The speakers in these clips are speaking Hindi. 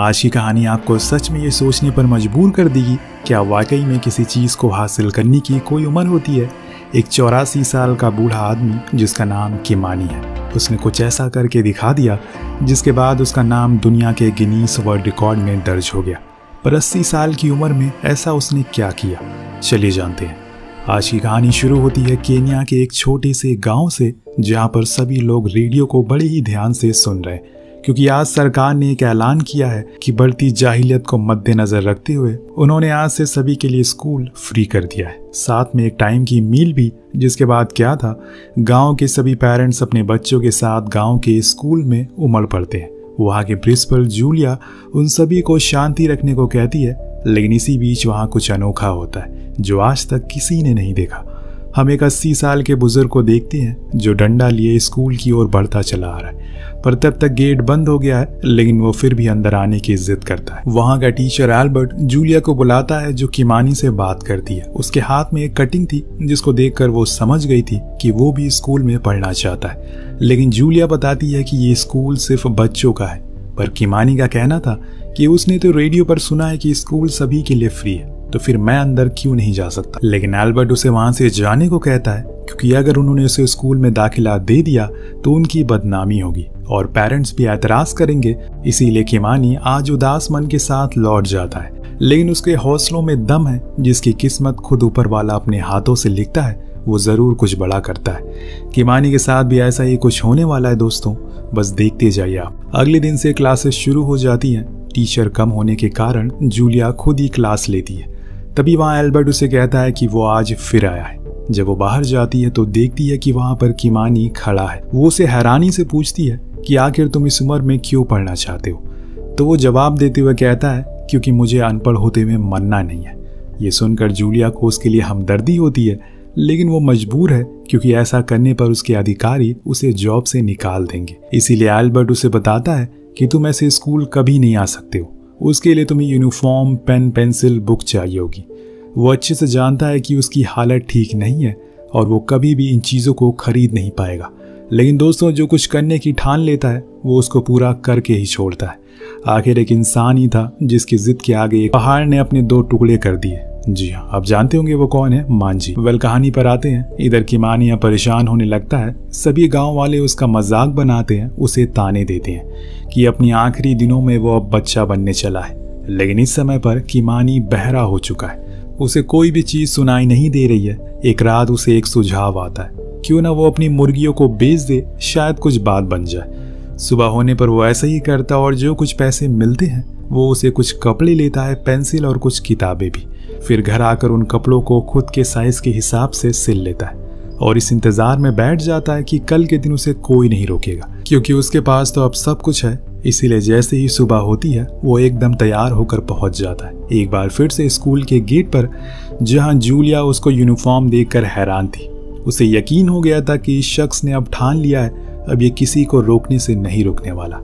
आज की कहानी आपको सच में ये सोचने पर मजबूर कर देगी, क्या वाकई में किसी चीज़ को हासिल करने की कोई उम्र होती है। एक 84 साल का बूढ़ा आदमी जिसका नाम किमानी है, उसने कुछ ऐसा करके दिखा दिया जिसके बाद उसका नाम दुनिया के गिनीज वर्ल्ड रिकॉर्ड में दर्ज हो गया। पर 80 साल की उम्र में ऐसा उसने क्या किया, चलिए जानते हैं। आज की कहानी शुरू होती है केन्या के एक छोटे से गांव से, जहां पर सभी लोग रेडियो को बड़े ही ध्यान से सुन रहे हैं, क्योंकि आज सरकार ने एक ऐलान किया है कि बढ़ती जाहिलियत को मद्देनजर रखते हुए उन्होंने आज से सभी के लिए स्कूल फ्री कर दिया है, साथ में एक टाइम की मील भी। जिसके बाद क्या था, गांव के सभी पेरेंट्स अपने बच्चों के साथ गांव के स्कूल में उमड़ पड़ते हैं। वहां के प्रिंसिपल जूलिया उन सभी को शांति रखने को कहती है, लेकिन इसी बीच वहां कुछ अनोखा होता है जो आज तक किसी ने नहीं देखा। हम एक 80 साल के बुजुर्ग को देखते हैं जो डंडा लिए स्कूल की ओर बढ़ता चला आ रहा है, पर तब तक गेट बंद हो गया है, लेकिन वो फिर भी अंदर आने की जिद करता है। वहाँ का टीचर एल्बर्ट जूलिया को बुलाता है, जो किमानी से बात करती है। उसके हाथ में एक कटिंग थी जिसको देखकर वो समझ गई थी कि वो भी स्कूल में पढ़ना चाहता है, लेकिन जूलिया बताती है कि ये स्कूल सिर्फ बच्चों का है। पर किमानी का कहना था कि उसने तो रेडियो पर सुना है कि स्कूल सभी के लिए फ्री है, तो फिर मैं अंदर क्यों नहीं जा सकता। लेकिन एल्बर्ट उसे वहां से जाने को कहता है, क्योंकि अगर उन्होंने उसे स्कूल में दाखिला दे दिया तो उनकी बदनामी होगी और पेरेंट्स भी ऐतराज करेंगे। इसीलिए किमानी आज उदास मन के साथ लौट जाता है, लेकिन उसके हौसलों में दम है। जिसकी किस्मत खुद ऊपर वाला अपने हाथों से लिखता है वो जरूर कुछ बड़ा करता है। किमानी के साथ भी ऐसा ही कुछ होने वाला है। दोस्तों बस देखते जाइए आप। अगले दिन से क्लासेस शुरू हो जाती हैं। टीचर कम होने के कारण जूलिया खुद ही क्लास लेती है। तभी वहाँ एल्बर्ट उसे कहता है कि वो आज फिर आया है। जब वो बाहर जाती है तो देखती है कि वहाँ पर किमानी खड़ा है। वो उसे हैरानी से पूछती है कि आखिर तुम इस उम्र में क्यों पढ़ना चाहते हो, तो वो जवाब देते हुए कहता है क्योंकि मुझे अनपढ़ होते हुए मरना नहीं है। ये सुनकर जूलिया को उसके लिए हमदर्दी होती है, लेकिन वो मजबूर है क्योंकि ऐसा करने पर उसके अधिकारी उसे जॉब से निकाल देंगे। इसीलिए एल्बर्ट उसे बताता है कि तुम ऐसे स्कूल कभी नहीं आ सकते हो, उसके लिए तुम्हें यूनिफॉर्म, पेन, पेंसिल, बुक चाहिए होगी। वो अच्छे से जानता है कि उसकी हालत ठीक नहीं है और वो कभी भी इन चीज़ों को खरीद नहीं पाएगा, लेकिन दोस्तों जो कुछ करने की ठान लेता है वो उसको पूरा करके ही छोड़ता है। आखिर एक इंसान ही था जिसकी जिद के आगे एक पहाड़ ने अपने दो टुकड़े कर दिए। जी हाँ, आप जानते होंगे वो कौन है, मांझी। वेल कहानी पर आते हैं। इधर किमानी परेशान होने लगता है। सभी गांव वाले उसका मजाक बनाते हैं, उसे ताने देते हैं कि अपनी आखिरी दिनों में वो अब बच्चा बनने चला है। लेकिन इस समय पर किमानी बहरा हो चुका है, उसे कोई भी चीज सुनाई नहीं दे रही है। एक रात उसे एक सुझाव आता है, क्यों ना वो अपनी मुर्गियों को बेच दे, शायद कुछ बात बन जाए। सुबह होने पर वो ऐसा ही करता और जो कुछ पैसे मिलते हैं वो उसे कुछ कपड़े लेता है, पेंसिल और कुछ किताबें भी। फिर घर आकर उन कपड़ों को खुद के साइज के हिसाब से सिल लेता है और इस इंतजार में बैठ जाता है कि कल के दिन उसे कोई नहीं रोकेगा, क्योंकि उसके पास तो अब सब कुछ है। इसीलिए जैसे ही सुबह होती है वो एकदम तैयार होकर पहुंच जाता है, एक बार फिर से स्कूल के गेट पर, जहां जूलिया उसको यूनिफॉर्म देखकर हैरान थी। उसे यकीन हो गया था कि इस शख्स ने अब ठान लिया है, अब ये किसी को रोकने से नहीं रोकने वाला।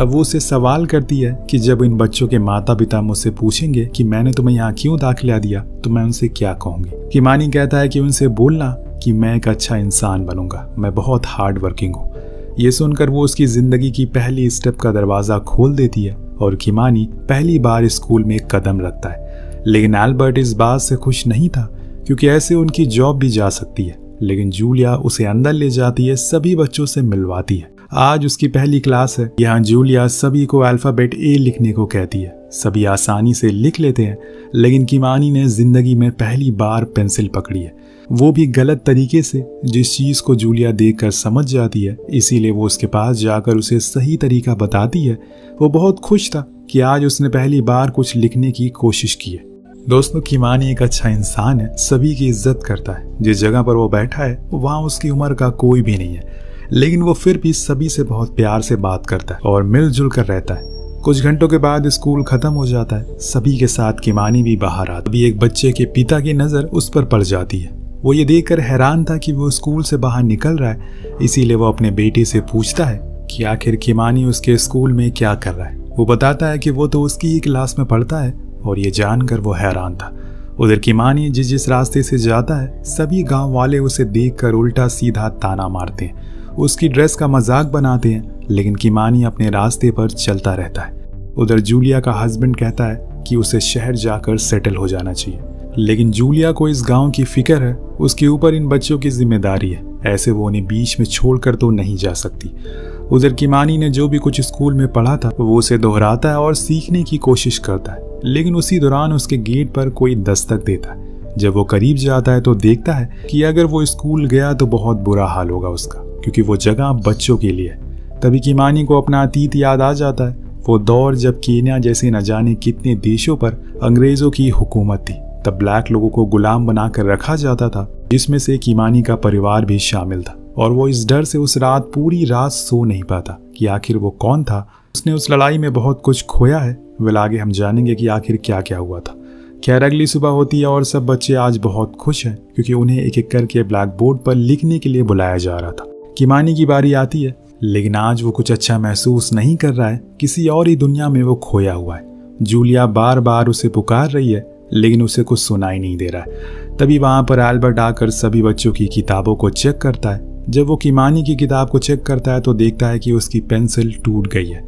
अब वो उसे सवाल करती है कि जब इन बच्चों के माता पिता मुझसे पूछेंगे कि मैंने तुम्हें यहाँ क्यों दाखिला दिया तो मैं उनसे क्या कहूँगी। किमानी कहता है कि उनसे बोलना कि मैं एक अच्छा इंसान बनूंगा, मैं बहुत हार्ड वर्किंग हूँ। ये सुनकर वो उसकी ज़िंदगी की पहली स्टेप का दरवाज़ा खोल देती है और किमानी पहली बार स्कूल में कदम रखता है। लेकिन एल्बर्ट इस बात से खुश नहीं था, क्योंकि ऐसे उनकी जॉब भी जा सकती है। लेकिन जूलिया उसे अंदर ले जाती है, सभी बच्चों से मिलवाती है। आज उसकी पहली क्लास है। यहाँ जूलिया सभी को अल्फाबेट ए लिखने को कहती है, सभी आसानी से लिख लेते हैं। लेकिन किमानी ने जिंदगी में पहली बार पेंसिल पकड़ी है, वो भी गलत तरीके से, जिस चीज़ को जूलिया देखकर समझ जाती है। इसीलिए वो उसके पास जाकर उसे सही तरीका बताती है। वो बहुत खुश था कि आज उसने पहली बार कुछ लिखने की कोशिश की है। दोस्तों किमानी एक अच्छा इंसान है, सभी की इज्जत करता है। जिस जगह पर वो बैठा है वहाँ उसकी उम्र का कोई भी नहीं है, लेकिन वो फिर भी सभी से बहुत प्यार से बात करता है और मिलजुल कर रहता है। कुछ घंटों के बाद स्कूल खत्म हो जाता है, सभी के साथ किमानी भी बाहर आता है। अभी एक बच्चे के पिता की नज़र उस पर पड़ जाती है। वो ये देखकर हैरान था कि वो स्कूल से बाहर निकल रहा है। इसीलिए वो अपने बेटे से पूछता है कि आखिर किमानी उसके स्कूल में क्या कर रहा है। वो बताता है कि वो तो उसकी ही क्लास में पढ़ता है, और ये जानकर वो हैरान था। उधर किमानी जिस रास्ते से जाता है सभी गांव वाले उसे देखकर उल्टा सीधा ताना मारते हैं, उसकी ड्रेस का मजाक बनाते हैं। लेकिन किमानी अपने रास्ते पर चलता रहता है। उधर जूलिया का हस्बैंड कहता है कि उसे शहर जाकर सेटल हो जाना चाहिए, लेकिन जूलिया को इस गांव की फिक्र है, उसके ऊपर इन बच्चों की जिम्मेदारी है, ऐसे वो उन्हें बीच में छोड़कर तो नहीं जा सकती। उधर किमानी ने जो भी कुछ स्कूल में पढ़ा था वो उसे दोहराता है और सीखने की कोशिश करता है, लेकिन उसी दौरान उसके गेट पर कोई दस्तक देता है। जब वो करीब जाता है तो देखता है कि अगर वो स्कूल गया तो बहुत बुरा हाल होगा उसका, क्योंकि वो जगह बच्चों के लिए है। तभी किमानी को अपना अतीत याद आ जाता है, वो दौर जब केन्या जैसे न जाने कितने देशों पर अंग्रेजों की हुकूमत थी, तब ब्लैक लोगों को गुलाम बनाकर रखा जाता था, जिसमें से किमानी का परिवार भी शामिल था। और वो इस डर से उस रात पूरी रात सो नहीं पाता कि आखिर वो कौन था, उसने उस लड़ाई में बहुत कुछ खोया है। वेल आगे हम जानेंगे कि आखिर क्या क्या हुआ था। खैर अगली सुबह होती है और सब बच्चे आज बहुत खुश हैं, क्योंकि उन्हें एक एक करके ब्लैक बोर्ड पर लिखने के लिए बुलाया जा रहा था। किमानी की बारी आती है, लेकिन आज वो कुछ अच्छा महसूस नहीं कर रहा है, किसी और ही दुनिया में वो खोया हुआ है। जूलिया बार बार उसे पुकार रही है, लेकिन उसे कुछ सुनाई नहीं दे रहा है। तभी वहाँ पर एल्बर्ट आकर सभी बच्चों की किताबों को चेक करता है। जब वो किमानी की किताब को चेक करता है तो देखता है कि उसकी पेंसिल टूट गई है।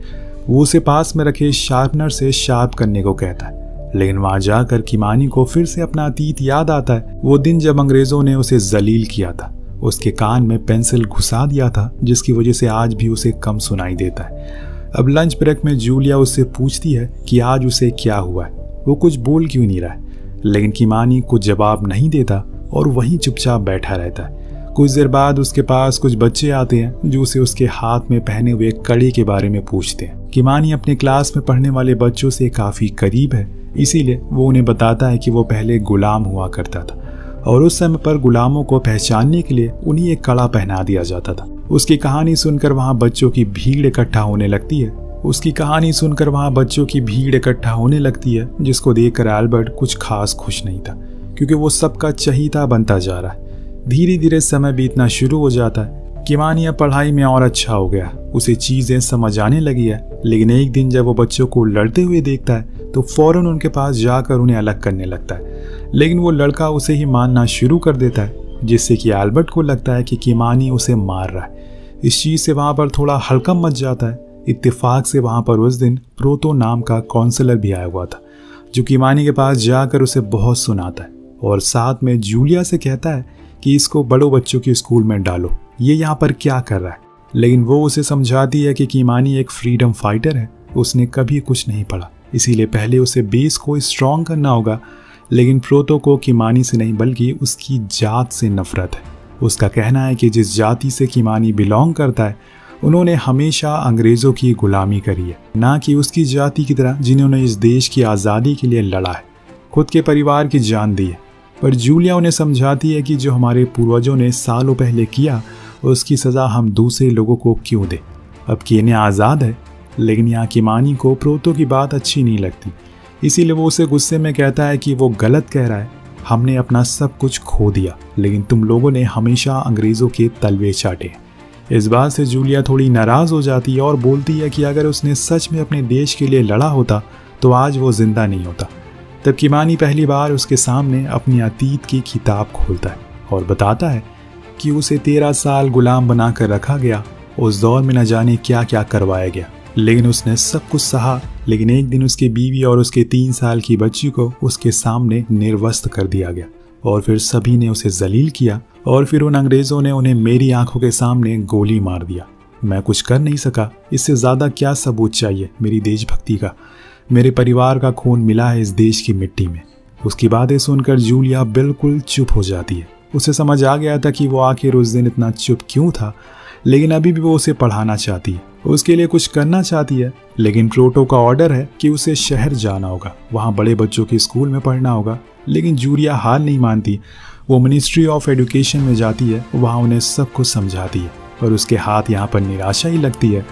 वो उसे पास में रखे शार्पनर से शार्प करने को कहता है, लेकिन वहाँ जाकर किमानी को फिर से अपना अतीत याद आता है, वो दिन जब अंग्रेजों ने उसे जलील किया था, उसके कान में पेंसिल घुसा दिया था, जिसकी वजह से आज भी उसे कम सुनाई देता है। अब लंच ब्रेक में जूलिया उससे पूछती है कि आज उसे क्या हुआ है, वो कुछ बोल क्यों नहीं रहा है, लेकिन किमानी कुछ जवाब नहीं देता और वहीं चुपचाप बैठा रहता है। कुछ देर बाद उसके पास कुछ बच्चे आते हैं जो उसे उसके हाथ में पहने हुए कड़े के बारे में पूछते हैं। किमानी अपने क्लास में पढ़ने वाले बच्चों से काफ़ी करीब है, इसीलिए वो उन्हें बताता है कि वो पहले गुलाम हुआ करता था और उस समय पर गुलामों को पहचानने के लिए उन्हें एक कड़ा पहना दिया जाता था। उसकी कहानी सुनकर वहाँ बच्चों की भीड़ इकट्ठा होने लगती है। जिसको देखकर एल्बर्ट कुछ खास खुश नहीं था, क्योंकि वो सबका चहीता बनता जा रहा है। धीरे धीरे समय बीतना शुरू हो जाता है। किमानी अब पढ़ाई में और अच्छा हो गया, उसे चीज़ें समझ आने लगी है, लेकिन एक दिन जब वो बच्चों को लड़ते हुए देखता है तो फौरन उनके पास जाकर उन्हें अलग करने लगता है, लेकिन वो लड़का उसे ही मारना शुरू कर देता है, जिससे कि एल्बर्ट को लगता है कि किमानी उसे मार रहा है। इस चीज़ से वहाँ पर थोड़ा हल्का मच जाता है। इत्तेफाक से वहाँ पर उस दिन प्रोतो नाम का काउंसलर भी आया हुआ था, जो किमानी के पास जाकर उसे बहुत सुनाता है और साथ में जूलिया से कहता है कि इसको बड़ों बच्चों के स्कूल में डालो, ये यहाँ पर क्या कर रहा है। लेकिन वो उसे समझाती है कि किमानी एक फ्रीडम फाइटर है, उसने कभी कुछ नहीं पढ़ा, इसीलिए पहले उसे बेस को स्ट्रांग करना होगा। लेकिन प्रोतो को किमानी से नहीं बल्कि उसकी जात से नफरत है। उसका कहना है कि जिस जाति से किमानी बिलोंग करता है उन्होंने हमेशा अंग्रेज़ों की गुलामी करी है, ना कि उसकी जाति की तरह जिन्होंने इस देश की आज़ादी के लिए लड़ा है, खुद के परिवार की जान दी है। पर जूलिया उन्हें समझाती है कि जो हमारे पूर्वजों ने सालों पहले किया उसकी सज़ा हम दूसरे लोगों को क्यों दें। अब केन्या आज़ाद है, लेकिन यहाँ किमानी को प्रोतो की बात अच्छी नहीं लगती, इसीलिए वो उसे गुस्से में कहता है कि वो गलत कह रहा है, हमने अपना सब कुछ खो दिया, लेकिन तुम लोगों ने हमेशा अंग्रेज़ों के तलवे चाटे। इस बात से जूलिया थोड़ी नाराज़ हो जाती है और बोलती है कि अगर उसने सच में अपने देश के लिए लड़ा होता तो आज वो ज़िंदा नहीं होता। तब किमानी पहली बार उसके सामने अपनी अतीत की किताब खोलता है और बताता है कि उसे 13 साल गुलाम बनाकर रखा गया, उस दौर में न जाने क्या क्या करवाया गया, लेकिन उसने सब कुछ सहा। लेकिन एक दिन उसकी बीवी और उसके 3 साल की बच्ची को उसके सामने निर्वस्त्र कर दिया गया और फिर सभी ने उसे जलील किया और फिर उन अंग्रेज़ों ने उन्हें मेरी आंखों के सामने गोली मार दिया। मैं कुछ कर नहीं सका, इससे ज़्यादा क्या सबूत चाहिए मेरी देशभक्ति का। मेरे परिवार का खून मिला है इस देश की मिट्टी में। उसकी बातें सुनकर जूलिया बिल्कुल चुप हो जाती है। उसे समझ आ गया था कि वो आखिर उस दिन इतना चुप क्यों था, लेकिन अभी भी वो उसे पढ़ाना चाहती है, उसके लिए कुछ करना चाहती है। लेकिन प्रोटो का ऑर्डर है कि उसे शहर जाना होगा, वहाँ बड़े बच्चों के स्कूल में पढ़ना होगा। लेकिन जूलिया हार नहीं मानती, वो मिनिस्ट्री ऑफ एजुकेशन में जाती है, वहाँ उन्हें सब कुछ समझाती है, पर उसके हाथ यहाँ पर निराशा ही लगती है।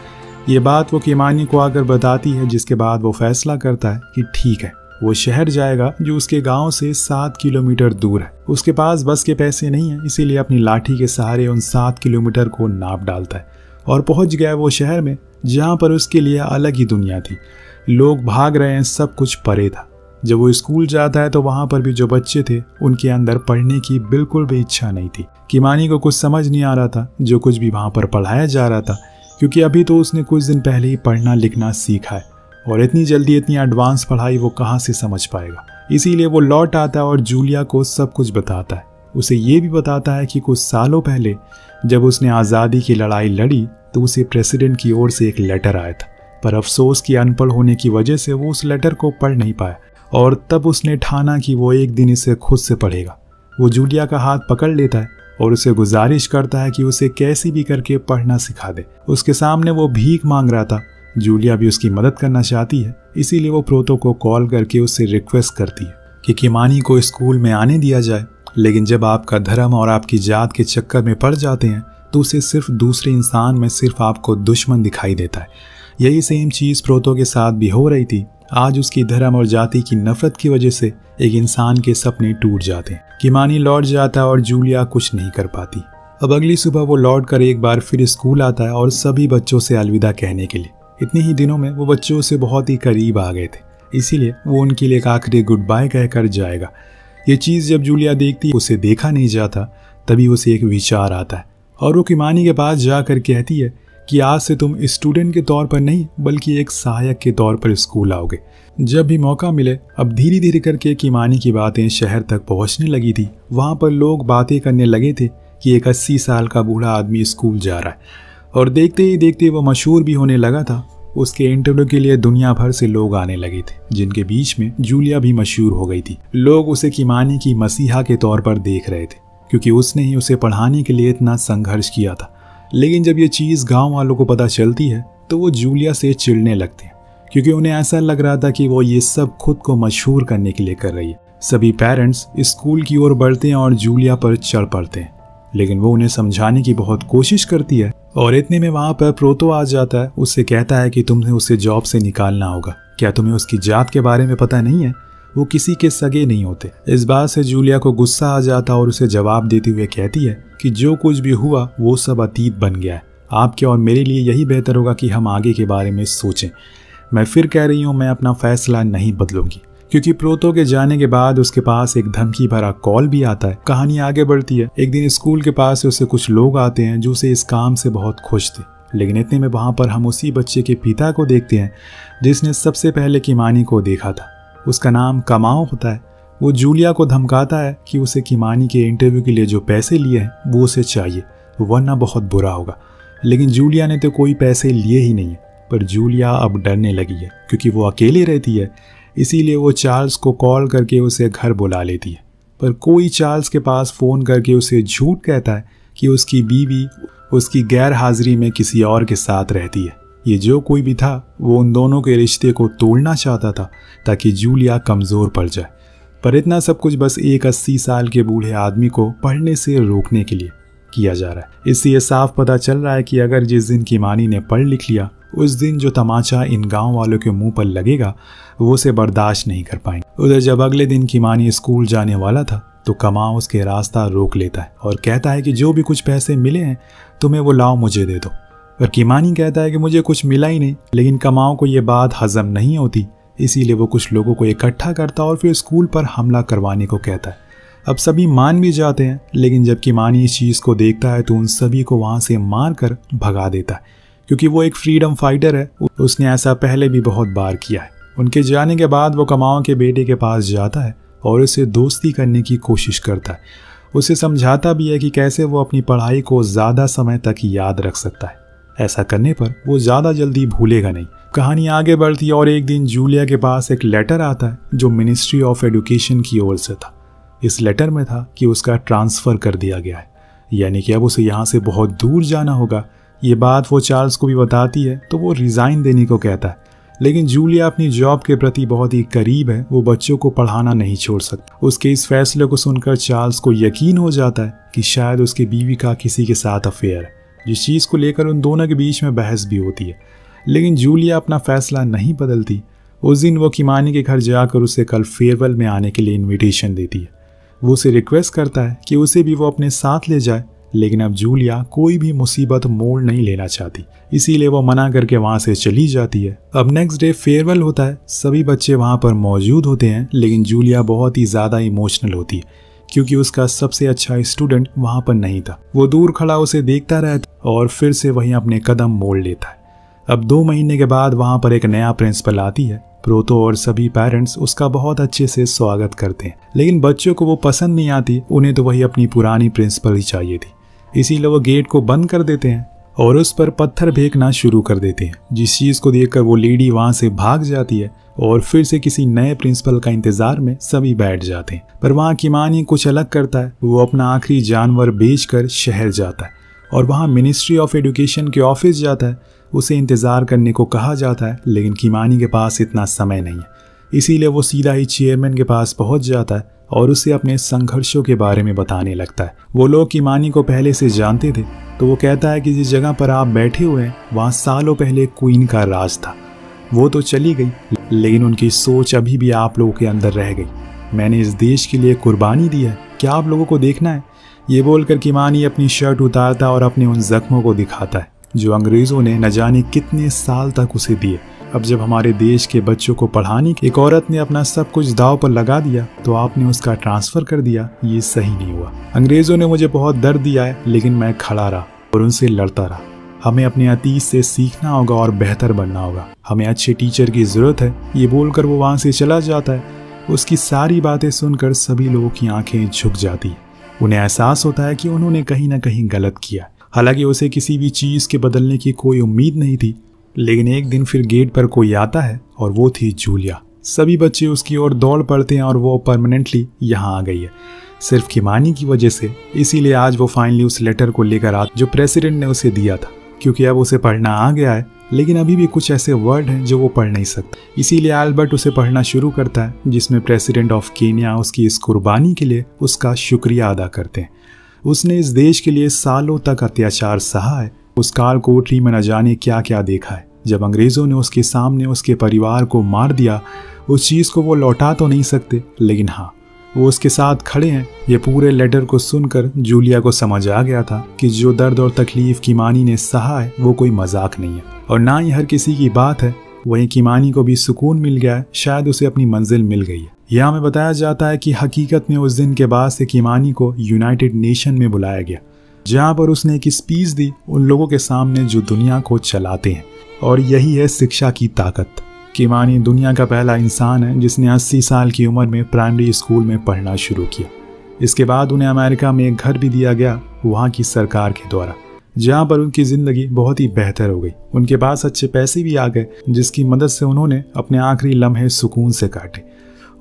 ये बात वो किमानी को आकर बताती है, जिसके बाद वो फैसला करता है कि ठीक है वो शहर जाएगा, जो उसके गांव से 7 किलोमीटर दूर है। उसके पास बस के पैसे नहीं है, इसीलिए अपनी लाठी के सहारे उन 7 किलोमीटर को नाप डालता है और पहुंच गया वो शहर में, जहाँ पर उसके लिए अलग ही दुनिया थी। लोग भाग रहे हैं, सब कुछ परे था। जब वो स्कूल जाता है तो वहाँ पर भी जो बच्चे थे उनके अंदर पढ़ने की बिल्कुल भी इच्छा नहीं थी। किमानी को कुछ समझ नहीं आ रहा था जो कुछ भी वहाँ पर पढ़ाया जा रहा था, क्योंकि अभी तो उसने कुछ दिन पहले ही पढ़ना लिखना सीखा है। और इतनी जल्दी इतनी एडवांस पढ़ाई वो कहाँ से समझ पाएगा। इसीलिए वो लौट आता है और जूलिया को सब कुछ बताता है। उसे ये भी बताता है कि कुछ सालों पहले जब उसने आज़ादी की लड़ाई लड़ी तो उसे प्रेसिडेंट की ओर से एक लेटर आया था, पर अफसोस कि अनपढ़ होने की वजह से वो उस लेटर को पढ़ नहीं पाया और तब उसने ठाना कि वो एक दिन इसे खुद से पढ़ेगा। वो जूलिया का हाथ पकड़ लेता है और उसे गुजारिश करता है कि उसे कैसे भी करके पढ़ना सिखा दे। उसके सामने वो भीख मांग रहा था, जूलिया भी उसकी मदद करना चाहती है, इसीलिए वो प्रोतो को कॉल करके उससे रिक्वेस्ट करती है कि किमानी को स्कूल में आने दिया जाए, लेकिन जब आपका धर्म और आपकी जात के चक्कर में पड़ जाते हैं तो उसे सिर्फ दूसरे इंसान में सिर्फ आपको दुश्मन दिखाई देता है। यही सेम चीज़ प्रोतो के साथ भी हो रही थी। आज उसकी धर्म और जाति की नफरत की वजह से एक इंसान के सपने टूट जाते हैं। किमानी लौट जाता है और जूलिया कुछ नहीं कर पाती। अब अगली सुबह वो लौट कर एक बार फिर स्कूल आता है और सभी बच्चों से अलविदा कहने के लिए। इतने ही दिनों में वो बच्चों से बहुत ही करीब आ गए थे, इसीलिए वो उनके लिए एक आखिरी गुड बाय कहकर जाएगा। ये चीज़ जब जूलिया देखती उसे देखा नहीं जाता, तभी उसे एक विचार आता है और वो किमानी के पास जाकर कहती है कि आज से तुम स्टूडेंट के तौर पर नहीं बल्कि एक सहायक के तौर पर स्कूल आओगे जब भी मौका मिले। अब धीरे धीरे करके किमानी की बातें शहर तक पहुंचने लगी थी। वहां पर लोग बातें करने लगे थे कि एक 80 साल का बूढ़ा आदमी स्कूल जा रहा है, और देखते ही देखते वो मशहूर भी होने लगा था। उसके इंटरव्यू के लिए दुनिया भर से लोग आने लगे थे, जिनके बीच में जूलिया भी मशहूर हो गई थी। लोग उसे किमानी की मसीहा के तौर पर देख रहे थे क्योंकि उसने ही उसे पढ़ाने के लिए इतना संघर्ष किया था। लेकिन जब ये चीज़ गांव वालों को पता चलती है तो वो जूलिया से चिढ़ने लगते हैं, क्योंकि उन्हें ऐसा लग रहा था कि वो ये सब खुद को मशहूर करने के लिए कर रही है। सभी पेरेंट्स स्कूल की ओर बढ़ते हैं और जूलिया पर चढ़ पड़ते हैं, लेकिन वो उन्हें समझाने की बहुत कोशिश करती है। और इतने में वहाँ पर प्रोतो आ जाता है, उससे कहता है कि तुम्हें उसे जॉब से निकालना होगा। क्या तुम्हें उसकी जात के बारे में पता नहीं है? वो किसी के सगे नहीं होते। इस बात से जूलिया को गुस्सा आ जाता और उसे जवाब देते हुए कहती है कि जो कुछ भी हुआ वो सब अतीत बन गया है। आपके और मेरे लिए यही बेहतर होगा कि हम आगे के बारे में सोचें। मैं फिर कह रही हूँ, मैं अपना फैसला नहीं बदलूंगी। क्योंकि प्रोतो के जाने के बाद उसके पास एक धमकी भरा कॉल भी आता है। कहानी आगे बढ़ती है। एक दिन स्कूल के पास से उसे कुछ लोग आते हैं जो उसे इस काम से बहुत खुश थे, लेकिन इतने में वहाँ पर हम उसी बच्चे के पिता को देखते हैं जिसने सबसे पहले किमानी को देखा था। उसका नाम कमाओ होता है। वो जूलिया को धमकाता है कि उसे किमानी के इंटरव्यू के लिए जो पैसे लिए हैं वो उसे चाहिए, वरना बहुत बुरा होगा। लेकिन जूलिया ने तो कोई पैसे लिए ही नहीं है। पर जूलिया अब डरने लगी है क्योंकि वो अकेले रहती है, इसीलिए वो चार्ल्स को कॉल करके उसे घर बुला लेती है। पर कोई चार्ल्स के पास फ़ोन करके उसे झूठ कहता है कि उसकी बीवी उसकी गैर हाजिरी में किसी और के साथ रहती है। ये जो कोई भी था वो उन दोनों के रिश्ते को तोड़ना चाहता था ताकि जूलिया कमज़ोर पड़ जाए, पर इतना सब कुछ बस एक 80 साल के बूढ़े आदमी को पढ़ने से रोकने के लिए किया जा रहा है। इससे ये साफ पता चल रहा है कि अगर जिस दिन किमानी ने पढ़ लिख लिया उस दिन जो तमाचा इन गांव वालों के मुंह पर लगेगा वो उसे बर्दाश्त नहीं कर पाएंगे। उधर जब अगले दिन किमानी स्कूल जाने वाला था तो कमाओ उसके रास्ता रोक लेता है और कहता है कि जो भी कुछ पैसे मिले हैं तुम्हें वो लाओ, मुझे दे दो। पर किमानी कहता है कि मुझे कुछ मिला ही नहीं। लेकिन कमाओ को ये बात हजम नहीं होती, इसीलिए वो कुछ लोगों को इकट्ठा करता और फिर स्कूल पर हमला करवाने को कहता है। अब सभी मान भी जाते हैं, लेकिन जब किमानी इस चीज़ को देखता है तो उन सभी को वहाँ से मार कर भगा देता है, क्योंकि वो एक फ्रीडम फाइटर है। उसने ऐसा पहले भी बहुत बार किया है। उनके जाने के बाद वो कमाओ के बेटे के पास जाता है और उससे दोस्ती करने की कोशिश करता है। उसे समझाता भी है कि कैसे वो अपनी पढ़ाई को ज़्यादा समय तक याद रख सकता है। ऐसा करने पर वो ज़्यादा जल्दी भूलेगा नहीं। कहानी आगे बढ़ती है और एक दिन जूलिया के पास एक लेटर आता है जो मिनिस्ट्री ऑफ एजुकेशन की ओर से था। इस लेटर में था कि उसका ट्रांसफ़र कर दिया गया है, यानी कि अब उसे यहाँ से बहुत दूर जाना होगा। ये बात वो चार्ल्स को भी बताती है तो वो रिज़ाइन देने को कहता है। लेकिन जूलिया अपनी जॉब के प्रति बहुत ही करीब है, वो बच्चों को पढ़ाना नहीं छोड़ सकता। उसके इस फैसले को सुनकर चार्ल्स को यकीन हो जाता है कि शायद उसकी बीवी का किसी के साथ अफेयर है, जिस चीज़ को लेकर उन दोनों के बीच में बहस भी होती है। लेकिन जूलिया अपना फैसला नहीं बदलती। उस दिन वो किमानी के घर जाकर उसे कल फेयरवेल में आने के लिए इनविटेशन देती है। वो उसे रिक्वेस्ट करता है कि उसे भी वो अपने साथ ले जाए, लेकिन अब जूलिया कोई भी मुसीबत मोड़ नहीं लेना चाहती, इसीलिए वो मना करके वहाँ से चली जाती है। अब नेक्स्ट डे फेयरवेल होता है, सभी बच्चे वहाँ पर मौजूद होते हैं, लेकिन जूलिया बहुत ही ज़्यादा इमोशनल होती है क्योंकि उसका सबसे अच्छा स्टूडेंट वहाँ पर नहीं था। वो दूर खड़ा उसे देखता रहता और फिर से वहीं अपने कदम मोड़ लेता है। अब 2 महीने के बाद वहाँ पर एक नया प्रिंसिपल आती है। प्रोटो और सभी पेरेंट्स उसका बहुत अच्छे से स्वागत करते हैं, लेकिन बच्चों को वो पसंद नहीं आती। उन्हें तो वही अपनी पुरानी प्रिंसिपल ही चाहिए थी, इसीलिए वो गेट को बंद कर देते हैं और उस पर पत्थर फेंकना शुरू कर देते हैं। जिस चीज़ को देखकर वो लेडी वहाँ से भाग जाती है और फिर से किसी नए प्रिंसिपल का इंतजार में सभी बैठ जाते हैं। पर वहाँ किमानी कुछ अलग करता है। वो अपना आखिरी जानवर बेचकर शहर जाता है और वहाँ मिनिस्ट्री ऑफ एजुकेशन के ऑफिस जाता है। उसे इंतज़ार करने को कहा जाता है, लेकिन किमानी के पास इतना समय नहीं है, इसीलिए वो सीधा ही चेयरमैन के पास पहुँच जाता है और उसे अपने संघर्षों के बारे में बताने लगता है। वो लोग किमानी को पहले से जानते थे, तो वो कहता है कि जिस जगह पर आप बैठे हुए हैं वहाँ सालों पहले क्वीन का राज था। वो तो चली गई, लेकिन उनकी सोच अभी भी आप लोगों के अंदर रह गई। मैंने इस देश के लिए कुर्बानी दी है, क्या आप लोगों को देखना है? ये बोलकर किमानी अपनी शर्ट उतारता और अपने उन जख्मों को दिखाता है जो अंग्रेज़ों ने न जाने कितने साल तक उसे दिए। अब जब हमारे देश के बच्चों को पढ़ाने की एक औरत ने अपना सब कुछ दाव पर लगा दिया, तो आपने उसका ट्रांसफ़र कर दिया। ये सही नहीं हुआ। अंग्रेज़ों ने मुझे बहुत दर्द दिया है, लेकिन मैं खड़ा रहा और उनसे लड़ता रहा। हमें अपने अतीत से सीखना होगा और बेहतर बनना होगा। हमें अच्छे टीचर की ज़रूरत है। ये बोलकर वो वहाँ से चला जाता है। उसकी सारी बातें सुनकर सभी लोगों की आँखें झुक जाती हैं। उन्हें एहसास होता है कि उन्होंने कहीं ना कहीं गलत किया। हालांकि उसे किसी भी चीज़ के बदलने की कोई उम्मीद नहीं थी, लेकिन एक दिन फिर गेट पर कोई आता है और वो थी जूलिया। सभी बच्चे उसकी ओर दौड़ पड़ते हैं और वो परमानेंटली यहाँ आ गई है, सिर्फ किमानी की वजह से। इसीलिए आज वो फाइनली उस लेटर को लेकर आता जो प्रेसिडेंट ने उसे दिया था, क्योंकि अब उसे पढ़ना आ गया है। लेकिन अभी भी कुछ ऐसे वर्ड हैं जो वो पढ़ नहीं सकता, इसीलिए एल्बर्ट उसे पढ़ना शुरू करता है, जिसमें प्रेसिडेंट ऑफ केन्या उसकी इस कुर्बानी के लिए उसका शुक्रिया अदा करते हैं। उसने इस देश के लिए सालों तक अत्याचार सहा है। उस कार कोठरी में न जाने क्या क्या देखा है। जब अंग्रेज़ों ने उसके सामने उसके परिवार को मार दिया, उस चीज़ को वो लौटा तो नहीं सकते, लेकिन हाँ, वो उसके साथ खड़े हैं। ये पूरे लेटर को सुनकर जूलिया को समझ आ गया था कि जो दर्द और तकलीफ़ किमानी ने सहा है वो कोई मजाक नहीं है, और ना ही हर किसी की बात है। वहीं किमानी को भी सुकून मिल गया है, शायद उसे अपनी मंजिल मिल गई है। यहाँ हमें बताया जाता है कि हकीकत में उस दिन के बाद से किमानी को यूनाइटेड नेशन में बुलाया गया, जहाँ पर उसने एक स्पीच दी उन लोगों के सामने जो दुनिया को चलाते हैं, और यही है शिक्षा की ताकत। किमानी दुनिया का पहला इंसान है जिसने 80 साल की उम्र में प्राइमरी स्कूल में पढ़ना शुरू किया। इसके बाद उन्हें अमेरिका में एक घर भी दिया गया वहाँ की सरकार के द्वारा, जहाँ पर उनकी ज़िंदगी बहुत ही बेहतर हो गई। उनके पास अच्छे पैसे भी आ गए, जिसकी मदद से उन्होंने अपने आखिरी लम्हे सुकून से काटे,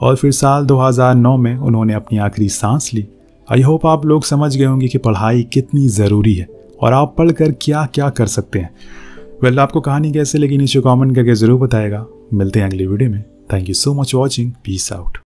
और फिर साल 2009 में उन्होंने अपनी आखिरी सांस ली। आई होप आप लोग समझ गए होंगे कि पढ़ाई कितनी ज़रूरी है और आप पढ़कर क्या क्या कर सकते हैं। वेल, आपको कहानी कैसे लगी नीचे कमेंट करके ज़रूर बताएगा। मिलते हैं अगली वीडियो में। Thank you so much watching. Peace out.